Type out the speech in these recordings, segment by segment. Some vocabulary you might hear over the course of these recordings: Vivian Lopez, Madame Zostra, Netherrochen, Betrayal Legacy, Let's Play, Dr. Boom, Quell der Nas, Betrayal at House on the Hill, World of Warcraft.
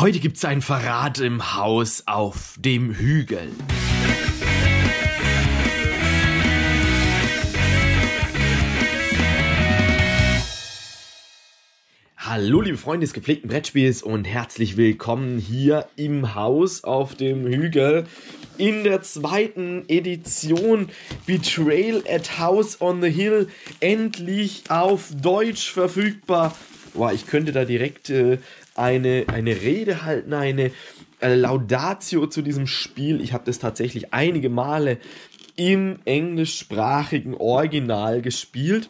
Heute gibt es einen Verrat im Haus auf dem Hügel. Hallo liebe Freunde des gepflegten Brettspiels und herzlich willkommen hier im Haus auf dem Hügel in der zweiten Edition Betrayal at House on the Hill, endlich auf Deutsch verfügbar. Boah, ich könnte da direkt eine Rede halten, eine Laudatio zu diesem Spiel. Ich habe das tatsächlich einige Male im englischsprachigen Original gespielt.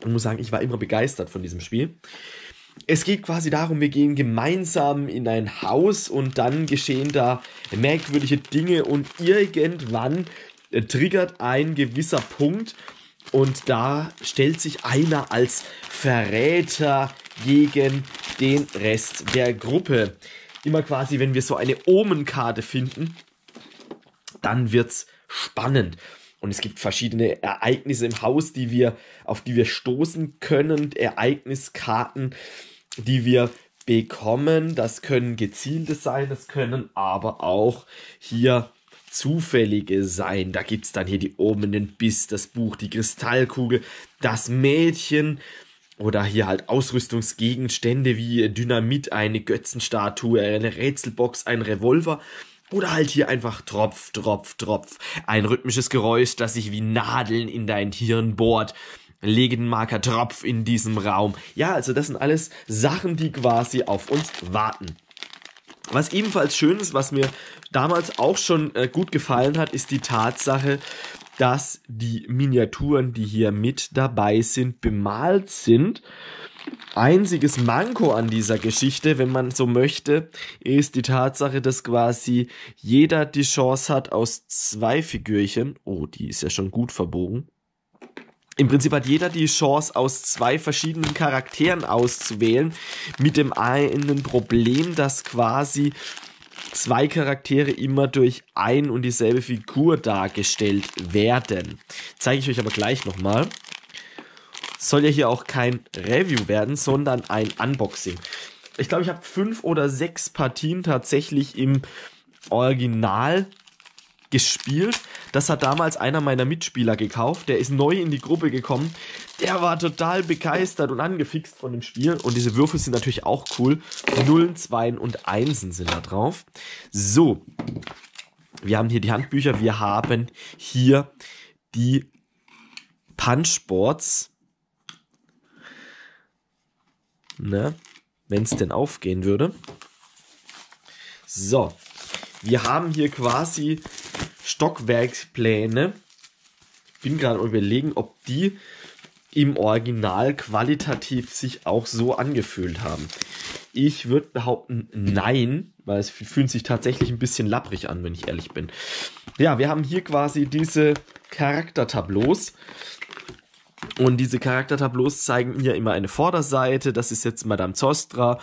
Ich muss sagen, ich war immer begeistert von diesem Spiel. Es geht quasi darum, wir gehen gemeinsam in ein Haus und dann geschehen da merkwürdige Dinge und irgendwann triggert ein gewisser Punkt und da stellt sich einer als Verräter gegen den Rest der Gruppe. Immer quasi, wenn wir so eine Omenkarte finden, dann wird's spannend. Und es gibt verschiedene Ereignisse im Haus, auf die wir stoßen können. Ereigniskarten, die wir bekommen. Das können gezielte sein, das können aber auch hier zufällige sein. Da gibt es dann hier die Omen, den Biss, das Buch, die Kristallkugel, das Mädchen. Oder hier halt Ausrüstungsgegenstände wie Dynamit, eine Götzenstatue, eine Rätselbox, ein Revolver. Oder halt hier einfach Tropf, Tropf, Tropf. Ein rhythmisches Geräusch, das sich wie Nadeln in dein Hirn bohrt. Lege den Marker Tropf in diesem Raum. Ja, also das sind alles Sachen, die quasi auf uns warten. Was ebenfalls schön ist, was mir damals auch schon gut gefallen hat, ist die Tatsache, dass die Miniaturen, die hier mit dabei sind, bemalt sind. Einziges Manko an dieser Geschichte, wenn man so möchte, ist die Tatsache, dass quasi jeder die Chance hat aus zwei Figürchen. Oh, die ist ja schon gut verbogen. Im Prinzip hat jeder die Chance, aus zwei verschiedenen Charakteren auszuwählen. Mit dem einen Problem, dass quasi zwei Charaktere immer durch ein und dieselbe Figur dargestellt werden. Zeige ich euch aber gleich nochmal. Soll ja hier auch kein Review werden, sondern ein Unboxing. Ich glaube, ich habe 5 oder 6 Partien tatsächlich im Original gespielt. Das hat damals einer meiner Mitspieler gekauft. Der ist neu in die Gruppe gekommen. Der war total begeistert und angefixt von dem Spiel. Und diese Würfel sind natürlich auch cool. 0, 2 und 1 sind da drauf. So, wir haben hier die Handbücher. Wir haben hier die Punchboards. Ne? Wenn es denn aufgehen würde. So, wir haben hier quasi Stockwerkspläne. Ich bin gerade überlegen, ob die im Original qualitativ sich auch so angefühlt haben. Ich würde behaupten, nein, weil es fühlt sich tatsächlich ein bisschen lapprig an, wenn ich ehrlich bin. Ja, wir haben hier quasi diese Charaktertableaus. Und diese Charaktertableaus zeigen hier immer eine Vorderseite. Das ist jetzt Madame Zostra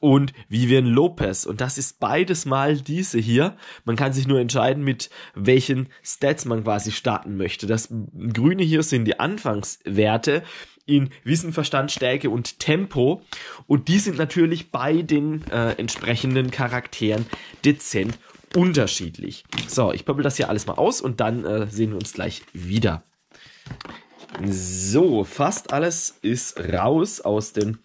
und Vivian Lopez. Und das ist beides mal diese hier. Man kann sich nur entscheiden, mit welchen Stats man quasi starten möchte. Das Grüne hier sind die Anfangswerte in Wissen, Verstand, Stärke und Tempo. Und die sind natürlich bei den entsprechenden Charakteren dezent unterschiedlich. So, ich pöppel das hier alles mal aus und dann sehen wir uns gleich wieder. So, fast alles ist raus aus den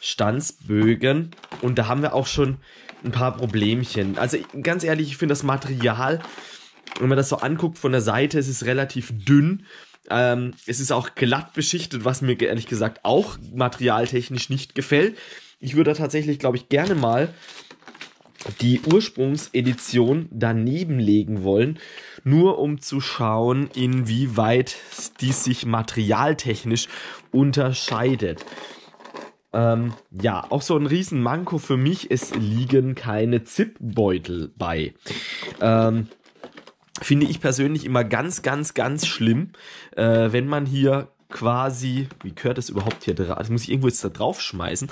Stanzbögen und da haben wir auch schon ein paar Problemchen. Also ganz ehrlich, ich finde das Material, wenn man das so anguckt von der Seite, es ist relativ dünn. Es ist auch glatt beschichtet, was mir ehrlich gesagt auch materialtechnisch nicht gefällt. Ich würde tatsächlich, glaube ich, gerne mal die Ursprungsedition daneben legen wollen, nur um zu schauen, inwieweit die sich materialtechnisch unterscheidet. Ja, auch so ein riesen Manko für mich, es liegen keine Zipbeutel bei. Finde ich persönlich immer ganz, ganz, ganz schlimm, wenn man hier quasi, wie gehört das überhaupt hier drauf? Das muss ich irgendwo jetzt da drauf schmeißen.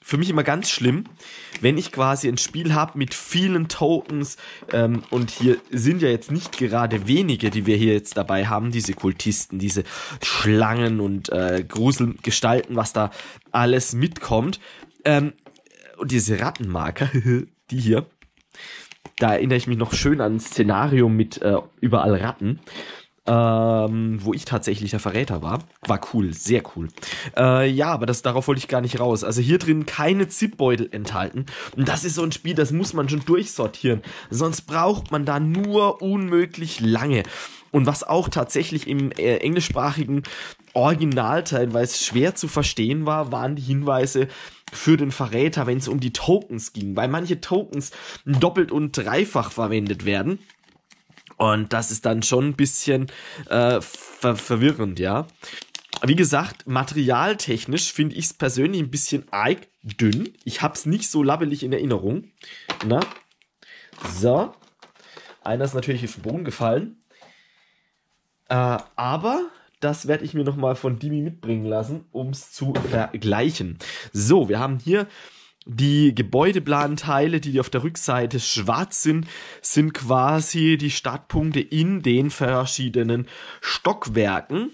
Für mich immer ganz schlimm, wenn ich quasi ein Spiel habe mit vielen Tokens und hier sind ja jetzt nicht gerade wenige, die wir hier jetzt dabei haben, diese Kultisten, diese Schlangen und Gruselgestalten, was da alles mitkommt. Und diese Rattenmarker, die hier, da erinnere ich mich noch schön an ein Szenario mit überall Ratten, wo ich tatsächlich der Verräter war. War cool, sehr cool. Ja, aber darauf wollte ich gar nicht raus. Also hier drin keine Zipbeutel enthalten. Und das ist so ein Spiel, das muss man schon durchsortieren. Sonst braucht man da nur unmöglich lange. Und was auch tatsächlich im englischsprachigen Original teilweise schwer zu verstehen war, waren die Hinweise für den Verräter, wenn es um die Tokens ging. Weil manche Tokens doppelt und dreifach verwendet werden. Und das ist dann schon ein bisschen verwirrend, ja. Wie gesagt, materialtechnisch finde ich es persönlich ein bisschen arg dünn. Ich habe es nicht so labbelig in Erinnerung. Na? So. Einer ist natürlich auf den Boden gefallen. Aber das werde ich mir nochmal von Dimi mitbringen lassen, um es zu vergleichen. So, wir haben hier die Gebäudeplanteile, die auf der Rückseite schwarz sind, sind quasi die Startpunkte in den verschiedenen Stockwerken.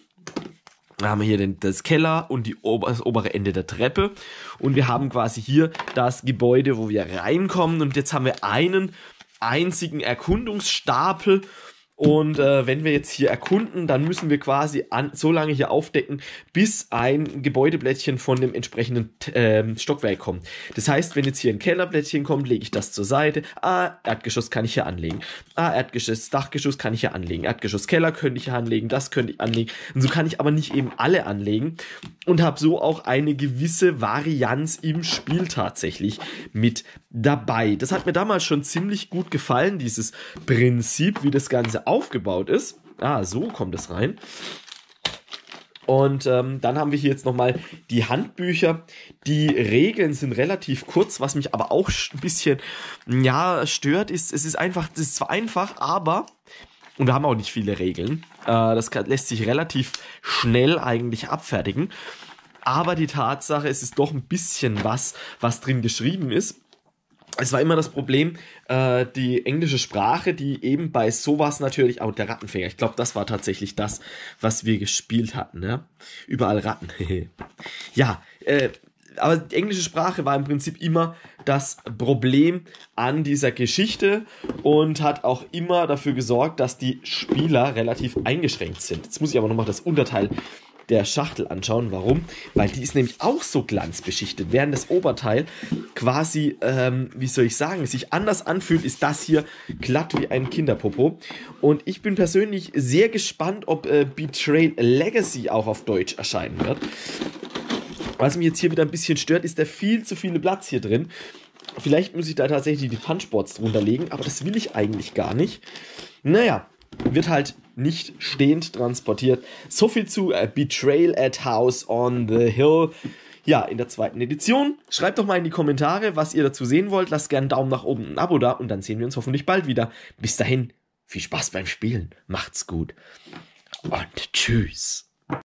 Da haben wir hier das Keller und das obere Ende der Treppe. Und wir haben quasi hier das Gebäude, wo wir reinkommen. Und jetzt haben wir einen einzigen Erkundungsstapel. Und wenn wir jetzt hier erkunden, dann müssen wir quasi so lange hier aufdecken, bis ein Gebäudeblättchen von dem entsprechenden Stockwerk kommt. Das heißt, wenn jetzt hier ein Kellerblättchen kommt, lege ich das zur Seite. Ah, Erdgeschoss kann ich hier anlegen. Ah, Erdgeschoss, Dachgeschoss kann ich hier anlegen. Erdgeschoss, Keller könnte ich hier anlegen, das könnte ich anlegen. Und so kann ich aber nicht eben alle anlegen und habe so auch eine gewisse Varianz im Spiel tatsächlich mit dabei. Das hat mir damals schon ziemlich gut gefallen, dieses Prinzip, wie das Ganze aufgebaut ist. Ah, so kommt es rein. Und dann haben wir hier jetzt nochmal die Handbücher. Die Regeln sind relativ kurz, was mich aber auch ein bisschen, ja, stört, ist, es ist einfach, es ist zwar einfach, aber, und wir haben auch nicht viele Regeln, das lässt sich relativ schnell eigentlich abfertigen, aber die Tatsache, es ist doch ein bisschen was drin geschrieben ist. Es war immer das Problem, die englische Sprache, die eben bei sowas natürlich auch der Rattenfänger. Ich glaube, das war tatsächlich das, was wir gespielt hatten. Ja? Überall Ratten. Ja, aber die englische Sprache war im Prinzip immer das Problem an dieser Geschichte und hat auch immer dafür gesorgt, dass die Spieler relativ eingeschränkt sind. Jetzt muss ich aber nochmal das Unterteil der Schachtel anschauen. Warum? Weil die ist nämlich auch so glanzbeschichtet. Während das Oberteil quasi, wie soll ich sagen, sich anders anfühlt, ist das hier glatt wie ein Kinderpopo. Und ich bin persönlich sehr gespannt, ob Betrayal Legacy auch auf Deutsch erscheinen wird. Was mich jetzt hier wieder ein bisschen stört, ist der viel zu viele Platz hier drin. Vielleicht muss ich da tatsächlich die Punchboards drunter legen, aber das will ich eigentlich gar nicht. Naja, wird halt nicht stehend transportiert. So viel zu Betrayal at House on the Hill. Ja, in der zweiten Edition. Schreibt doch mal in die Kommentare, was ihr dazu sehen wollt. Lasst gerne einen Daumen nach oben und ein Abo da und dann sehen wir uns hoffentlich bald wieder. Bis dahin, viel Spaß beim Spielen. Macht's gut und tschüss.